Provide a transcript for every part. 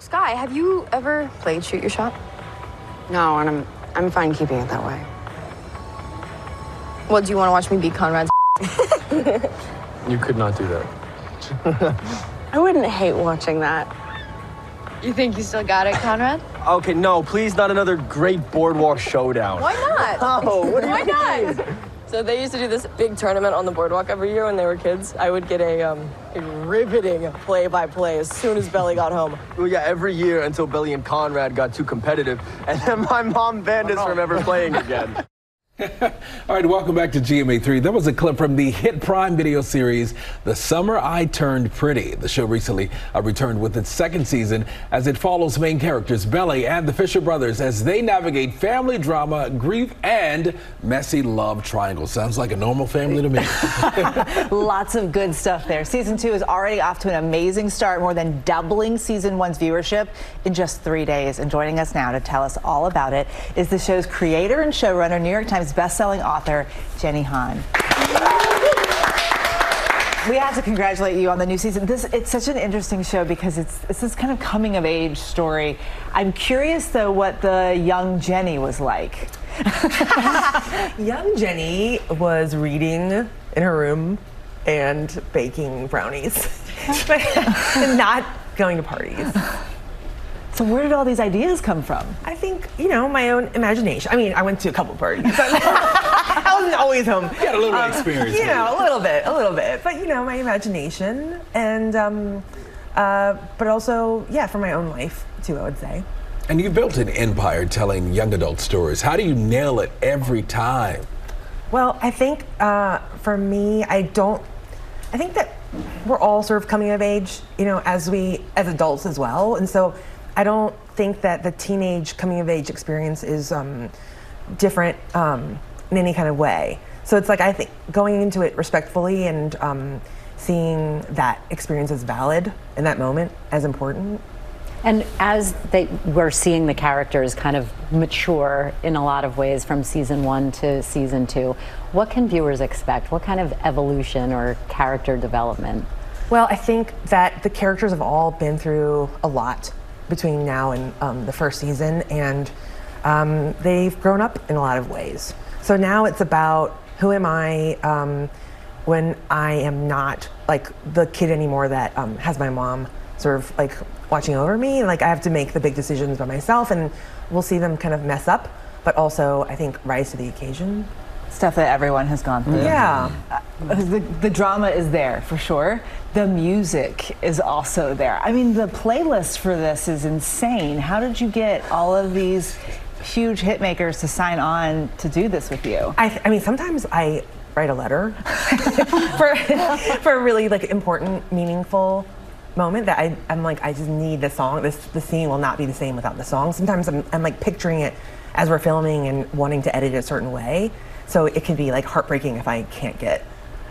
Sky, have you ever played shoot your shot? No, and I'm fine keeping it that way. Well, do you want to watch me beat Conrad's? You could not do that. I wouldn't hate watching that. You think you still got it, Conrad? Okay, no, please, not another great boardwalk showdown. Why not? Oh, what do you mean? Why not? So they used to do this big tournament on the boardwalk every year when they were kids. I would get a riveting play-by-play as soon as Belly got home. Well, yeah, every year until Belly and Conrad got too competitive, and then my mom banned us from ever playing again. All right, welcome back to GMA3. That was a clip from the hit Prime Video series, The Summer I Turned Pretty. The show recently returned with its second season as it follows main characters Belly and the Fisher brothers as they navigate family drama, grief, and messy love triangles. Sounds like a normal family to me. Lots of good stuff there. Season 2 is already off to an amazing start, more than doubling Season 1's viewership in just 3 days. And joining us now to tell us all about it is the show's creator and showrunner, New York Times best-selling author Jenny Han. We have to congratulate you on the new season. It's such an interesting show because it's this kind of coming-of-age story. I'm curious, though, what the young Jenny was like. Young Jenny was reading in her room and baking brownies, but not going to parties. So where did all these ideas come from? I think, you know, my own imagination. I mean, I went to a couple parties. I wasn't always home. You had a little experience. You know, a little bit. But, you know, my imagination. And, but also, yeah, for my own life, too, I would say. And you built an empire telling young adult stories. How do you nail it every time? Well, I think for me, I think that we're all sort of coming of age, you know, as adults as well. And so I don't think that the teenage coming-of-age experience is different in any kind of way. So it's like I think going into it respectfully and seeing that experience as valid in that moment as important. And as we're seeing the characters kind of mature in a lot of ways from Season 1 to Season 2, what can viewers expect? What kind of evolution or character development? Well, I think that the characters have all been through a lot between now and the first season, and they've grown up in a lot of ways. So now it's about who am I when I am not like the kid anymore that has my mom sort of like watching over me, and like I have to make the big decisions by myself, and we'll see them kind of mess up, but also I think rise to the occasion. Stuff that everyone has gone through. Yeah. The drama is there, for sure. The music is also there. I mean, the playlist for this is insane. How did you get all of these huge hit makers to sign on to do this with you? I mean, sometimes I write a letter for a really like important, meaningful moment that I'm like, I just need the song. The scene will not be the same without the song. Sometimes I'm like picturing it as we're filming and wanting to edit it a certain way. So it can be like heartbreaking if I can't get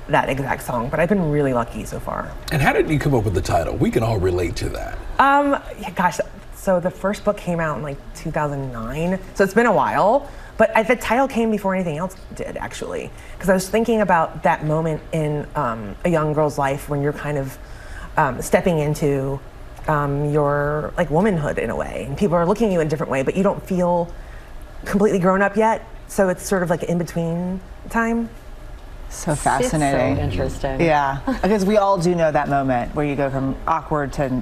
that exact song, but I've been really lucky so far. And how did you come up with the title? We can all relate to that. Yeah, gosh, so the first book came out in like 2009, so it's been a while, but the title came before anything else did, actually, because I was thinking about that moment in a young girl's life when you're kind of stepping into your like womanhood in a way, and people are looking at you in a different way, but you don't feel completely grown up yet. So it's sort of like in between time. So fascinating. It's so interesting. Yeah, because we all do know that moment where you go from awkward to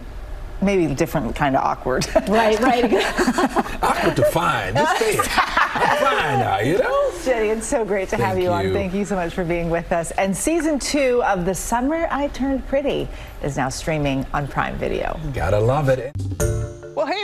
maybe different kind of awkward. Right. Awkward to fine. Fine now, you know? Jenny, it's so great to have you on. Thank you so much for being with us. And Season 2 of The Summer I Turned Pretty is now streaming on Prime Video. Gotta love it. Well, hey